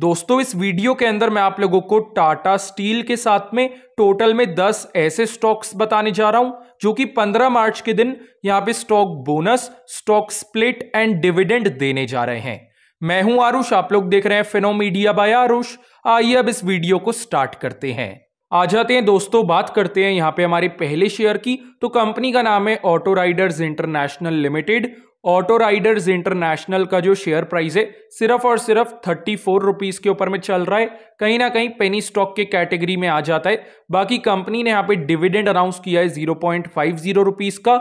दोस्तों इस वीडियो के अंदर मैं आप लोगों को टाटा स्टील के साथ में टोटल में 10 ऐसे स्टॉक्स बताने जा रहा हूं जो कि 15 मार्च के दिन यहां पे stock bonus, stock split and dividend देने जा रहे हैं। मैं हूं आरुष, आप लोग देख रहे हैं फिनोमीडिया बाय आरुष। आइए अब इस वीडियो को स्टार्ट करते हैं। आ जाते हैं दोस्तों, बात करते हैं यहाँ पे हमारे पहले शेयर की। तो कंपनी का नाम है auto riders international limited. Auto riders international का जो शेयर प्राइस है सिर्फ और सिर्फ 34 रुपीज के ऊपर में चल रहा है, कहीं ना कहीं पेनी स्टॉक के कैटेगरी में आ जाता है। बाकी कंपनी ने यहाँ पे डिविडेंड अनाउंस किया है 0.50 रुपीज का।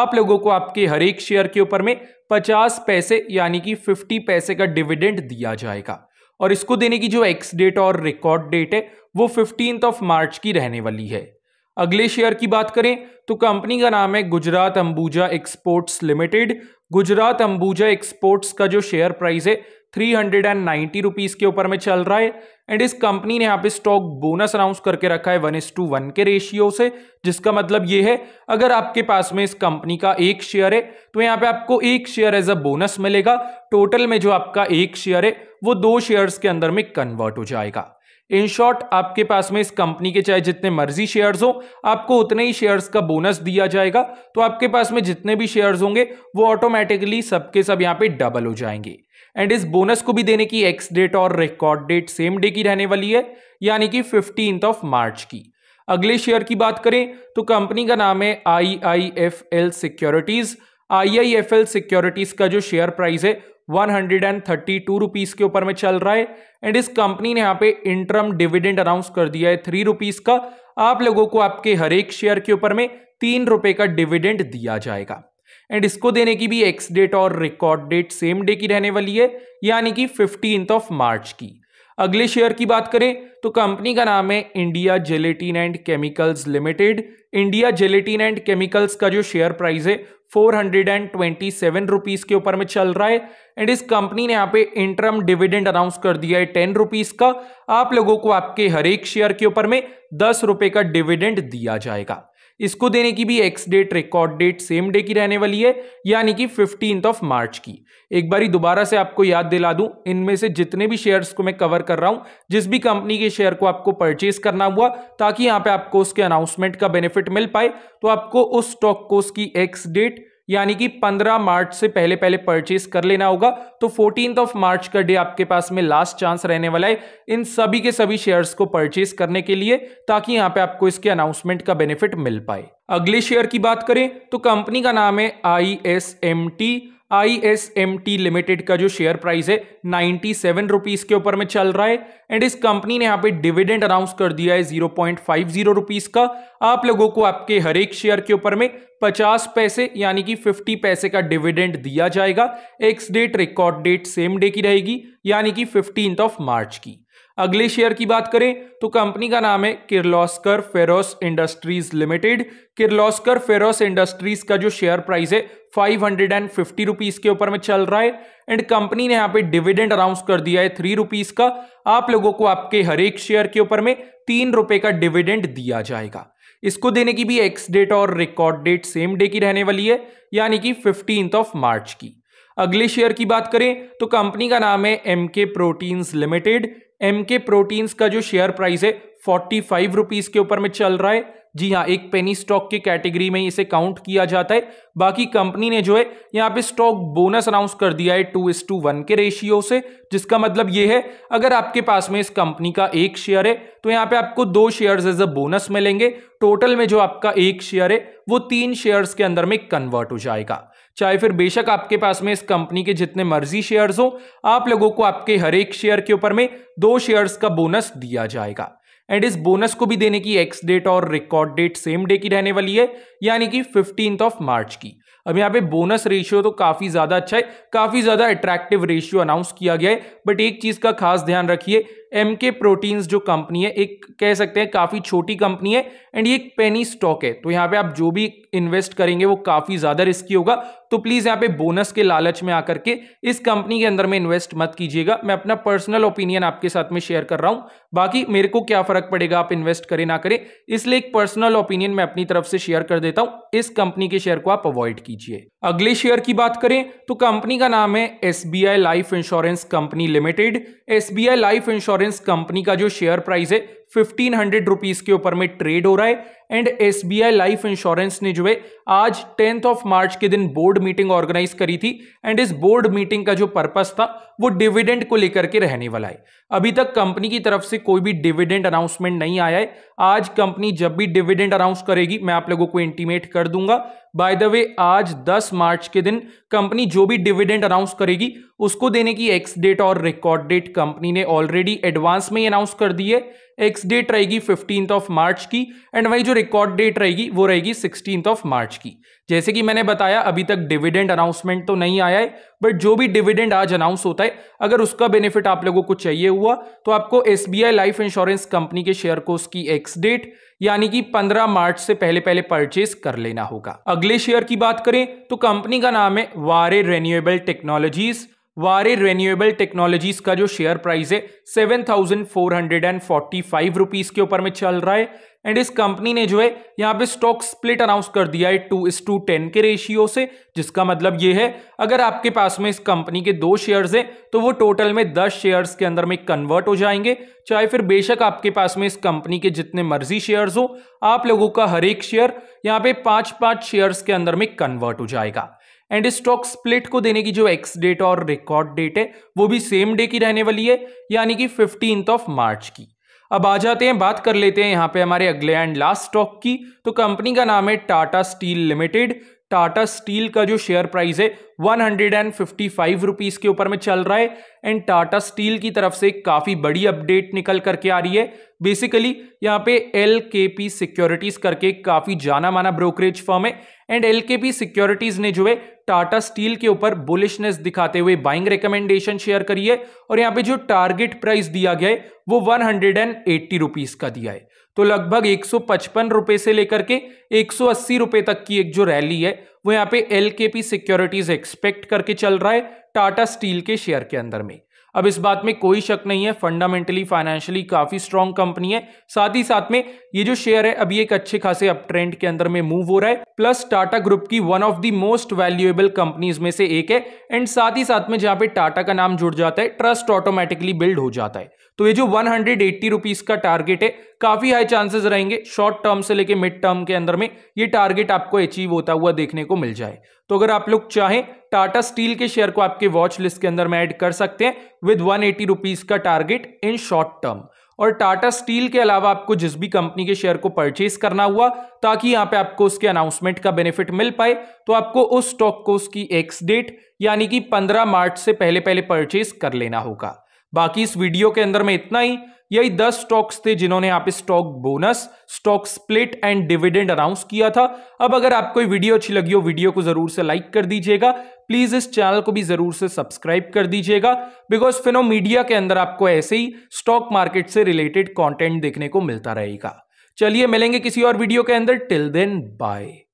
आप लोगों को आपके हर एक शेयर के ऊपर में 50 पैसे यानी कि 50 पैसे का डिविडेंड दिया जाएगा और इसको देने की जो एक्स डेट और रिकॉर्ड डेट है वो 15 मार्च की रहने वाली है। अगले शेयर की बात करें तो कंपनी का नाम है Gujarat Ambuja exports limited. Gujarat Ambuja exports का जो शेयर प्राइस है 390 रुपीज के ऊपर में चल रहा है एंड इस कंपनी ने यहाँ पे स्टॉक बोनस अनाउंस करके रखा है 1:1 के रेशियो से, जिसका मतलब ये है अगर आपके पास में इस कंपनी का एक शेयर है तो यहाँ पे आपको एक शेयर एज अ बोनस मिलेगा। टोटल में जो आपका एक शेयर है वो 2 शेयर्स के अंदर में कन्वर्ट हो जाएगा। इन शॉर्ट आपके पास में इस कंपनी के चाहे जितने मर्जी शेयर्स हो आपको उतने ही शेयर्स का बोनस दिया जाएगा, तो आपके पास में जितने भी शेयर्स होंगे वो ऑटोमेटिकली सबके सब यहाँ पे डबल हो जाएंगे। एंड इस बोनस को भी देने की एक्स डेट और रिकॉर्ड डेट सेम डे की रहने वाली है यानी कि 15 मार्च की। अगले शेयर की बात करें तो कंपनी का नाम है IIFL सिक्योरिटीज। IIFL सिक्योरिटीज का जो शेयर प्राइस है 132 रुपीज के ऊपर में चल रहा है एंड इस कंपनी ने यहाँ पे इंटरम डिविडेंड अनाउंस कर दिया है 3 रुपीज का। आप लोगों को आपके हर एक शेयर के ऊपर में 3 रुपए का डिविडेंड दिया जाएगा एंड इसको देने की भी एक्स डेट और रिकॉर्ड डेट सेम डे की रहने वाली है यानी कि 15 मार्च की। अगले शेयर की बात करें तो कंपनी का नाम है India gelatin and chemicals limited. India gelatin and chemicals का जो शेयर प्राइस है 427 रुपीज के ऊपर में चल रहा है एंड इस कंपनी ने यहाँ पे इंटरम डिविडेंड अनाउंस कर दिया है 10 रुपीज का। आप लोगों को आपके हर एक शेयर के ऊपर में 10 रुपए का डिविडेंड दिया जाएगा। इसको देने की भी ex date record date same day की रहने वाली है यानी कि 15 मार्च की। एक बारी दोबारा से आपको याद दिला दूं, इनमें से जितने भी शेयर्स को मैं कवर कर रहा हूं, जिस भी कंपनी के शेयर को आपको परचेस करना हुआ ताकि यहां पे आपको उसके अनाउंसमेंट का बेनिफिट मिल पाए तो आपको उस स्टॉक को उसकी एक्स डेट यानी कि 15 मार्च से पहले पहले परचेस कर लेना होगा। तो 14 मार्च का डे आपके पास में लास्ट चांस रहने वाला है इन सभी के सभी शेयर्स को परचेस करने के लिए ताकि यहाँ पे आपको इसके अनाउंसमेंट का बेनिफिट मिल पाए। अगले शेयर की बात करें तो कंपनी का नाम है ISMT। ISMT लिमिटेड का जो शेयर प्राइस है 97 रुपीज के ऊपर में चल रहा है एंड इस कंपनी ने यहाँ पे डिविडेंड अनाउंस कर दिया है 0.50 रुपीज का। आप लोगों को आपके हर एक शेयर के ऊपर में 50 पैसे यानी कि 50 पैसे का डिविडेंड दिया जाएगा। Ex date record date same day की रहेगी यानी कि 15 मार्च की। अगले शेयर की बात करें तो कंपनी का नाम है Kirloskar ferrous industries limited. Kirloskar ferrous industries का जो शेयर प्राइस है 550 रुपीज के ऊपर में चल रहा है एंड कंपनी ने यहाँ पे डिविडेंड अनाउंस कर दिया है 3 रुपीज का। आप लोगों को आपके हर एक शेयर के ऊपर में 3 रुपए का डिविडेंड दिया जाएगा। इसको देने की भी एक्स डेट और रिकॉर्ड डेट सेम डे की रहने वाली है यानी कि 15 मार्च की। अगले शेयर की बात करें तो कंपनी का नाम है MK proteins limited. MK proteins का जो शेयर प्राइस है 45 रुपीज के ऊपर में चल रहा है। जी हाँ, एक पेनी स्टॉक के कैटेगरी में इसे काउंट किया जाता है। बाकी कंपनी ने जो है यहाँ पे स्टॉक बोनस अनाउंस कर दिया है 2:1 के रेशियो से, जिसका मतलब ये है अगर आपके पास में इस कंपनी का एक शेयर है तो यहाँ पे आपको 2 शेयर्स एज अ बोनस मिलेंगे। टोटल में जो आपका एक शेयर है वो 3 शेयर्स के अंदर में कन्वर्ट हो जाएगा। चाहे फिर बेशक आपके पास में इस कंपनी के जितने मर्जी शेयर्स हो, आप लोगों को आपके हर एक शेयर के ऊपर में 2 शेयर्स का बोनस दिया जाएगा एंड इस बोनस को भी देने की एक्स डेट और रिकॉर्ड डेट सेम डे की रहने वाली है यानी कि 15 मार्च की। अब यहाँ पे बोनस रेशियो तो काफी ज्यादा अच्छा है, काफी ज्यादा अट्रैक्टिव रेशियो अनाउंस किया गया है। बट एक चीज का खास ध्यान रखिए, MK प्रोटीन्स जो कंपनी है एक कह सकते हैं काफी छोटी कंपनी है एंड ये एक पेनी स्टॉक है, तो यहाँ पे आप जो भी इन्वेस्ट करेंगे वो काफी ज्यादा रिस्की होगा। तो प्लीज यहाँ पे बोनस के लालच में आकर के इस कंपनी के अंदर में इन्वेस्ट मत कीजिएगा। मैं अपना पर्सनल ओपिनियन आपके साथ में शेयर कर रहा हूं, बाकी मेरे को क्या फर्क पड़ेगा आप इन्वेस्ट करें ना करें, इसलिए एक पर्सनल ओपिनियन मैं अपनी तरफ से शेयर कर देता हूं। इस कंपनी के शेयर को आप अवॉइड कीजिए। अगले शेयर की बात करें तो कंपनी का नाम है SBI life insurance company limited. SBI life insurance company का जो शेयर प्राइस है 1500 रुपीज के ऊपर में ट्रेड हो रहा है एंड एसबीआई लाइफ इंश्योरेंस ने जो है आज 10 मार्च के दिन बोर्ड मीटिंग ऑर्गेनाइज करी थी एंड इस बोर्ड मीटिंग का जो पर्पस था वो डिविडेंड को लेकर के रहने वाला है। अभी तक कंपनी की तरफ से कोई भी डिविडेंड अनाउंसमेंट नहीं आया है। आज कंपनी जब भी डिविडेंड अनाउंस करेगी मैं आप लोगों को इंटीमेट कर दूंगा। बाय द वे आज 10 मार्च के दिन कंपनी जो भी डिविडेंड अनाउंस करेगी उसको देने की एक्स डेट और रिकॉर्ड डेट कंपनी ने ऑलरेडी एडवांस में ही अनाउंस कर दी है। एक्स डेट रहेगी 15 मार्च की एंड वही जो रिकॉर्ड डेट रहेगी वो रहेगी 16 मार्च की। जैसे कि मैंने बताया अभी तक डिविडेंड अनाउंसमेंट तो नहीं आया है, बट जो भी डिविडेंड आज अनाउंस होता है अगर उसका बेनिफिट आप लोगों को चाहिए हुआ तो आपको एसबीआई लाइफ इंश्योरेंस कंपनी के शेयर को उसकी एक्स डेट यानी कि 15 मार्च से पहले परचेस कर लेना होगा। अगले शेयर की बात करें तो कंपनी का नाम है Waaree renewable technologies. Waaree renewable technologies का जो शेयर प्राइस है 7445 रुपीज के ऊपर में चल रहा है एंड इस कंपनी ने जो है यहाँ पे स्टॉक स्प्लिट अनाउंस कर दिया है 2:10 के रेशियो से, जिसका मतलब ये है अगर आपके पास में इस कंपनी के 2 शेयर्स हैं तो वो टोटल में 10 शेयर्स के अंदर में कन्वर्ट हो जाएंगे। चाहे फिर बेशक आपके पास में इस कंपनी के जितने मर्जी शेयर्स हो आप लोगों का हर एक शेयर यहाँ पे 5-5 शेयर्स के अंदर में कन्वर्ट हो जाएगा एंड स्टॉक स्प्लिट को देने की जो एक्स डेट और रिकॉर्ड डेट है वो भी सेम डे की रहने वाली है यानी कि 15 मार्च की। अब आ जाते हैं, बात कर लेते हैं यहाँ पे हमारे अगले एंड लास्ट स्टॉक की। तो कंपनी का नाम है Tata steel limited. Tata steel का जो शेयर प्राइस है 155 रुपीज के ऊपर में चल रहा है एंड टाटा स्टील की तरफ से काफी बड़ी अपडेट निकल करके आ रही है। बेसिकली यहाँ पे एलकेपी सिक्योरिटीज करके काफी जाना माना ब्रोकरेज फर्म है एंड एलकेपी सिक्योरिटीज ने जो है टाटा स्टील के ऊपर बुलिशनेस दिखाते हुए बाइंग रिकमेंडेशन शेयर करी है और यहाँ पे जो टारगेट प्राइस दिया गया है वो 180 रुपीज का दिया है। तो लगभग 155 रुपए से लेकर के 180 रुपए तक की एक जो रैली है वो यहाँ पे एलकेपी सिक्योरिटीज एक्सपेक्ट करके चल रहा है टाटा स्टील के शेयर के अंदर में। अब इस बात में कोई शक नहीं है, फंडामेंटली फाइनेंशियली काफी स्ट्रॉन्ग कंपनी है, साथ ही साथ में ये जो शेयर है अभी एक अच्छे खासे अप ट्रेंड के अंदर में मूव हो रहा है, प्लस टाटा ग्रुप की one of the most valuable companies में से एक है एंड साथ ही साथ में जहां पे टाटा का नाम जुड़ जाता है ट्रस्ट ऑटोमेटिकली बिल्ड हो जाता है। तो ये जो 180 रुपीज का टारगेट है काफी हाई चांसेस रहेंगे शॉर्ट टर्म से लेके मिड टर्म के अंदर में ये टारगेट आपको अचीव होता हुआ देखने को मिल जाए। तो अगर आप लोग चाहें टाटा स्टील के शेयर को आपके वॉच लिस्ट के अंदर में ऐड कर सकते हैं विद 180 रुपीज का टारगेट इन शॉर्ट टर्म। और टाटा स्टील के अलावा आपको जिस भी कंपनी के शेयर को परचेस करना हुआ ताकि यहाँ पे आपको उसके अनाउंसमेंट का बेनिफिट मिल पाए तो आपको उस स्टॉक को उसकी एक्स डेट यानी कि 15 मार्च से पहले परचेस कर लेना होगा। बाकी इस वीडियो के अंदर में इतना ही। यही 10 स्टॉक्स थे जिन्होंने यहाँ पे stock bonus, stock split and dividend announce किया था। अब अगर आपको ये वीडियो अच्छी लगी हो वीडियो को जरूर से लाइक कर दीजिएगा, प्लीज इस चैनल को भी जरूर से सब्सक्राइब कर दीजिएगा बिकॉज फिनो मीडिया के अंदर आपको ऐसे ही स्टॉक मार्केट से रिलेटेड कॉन्टेंट देखने को मिलता रहेगा। चलिए मिलेंगे किसी और वीडियो के अंदर, टिल देन बाय।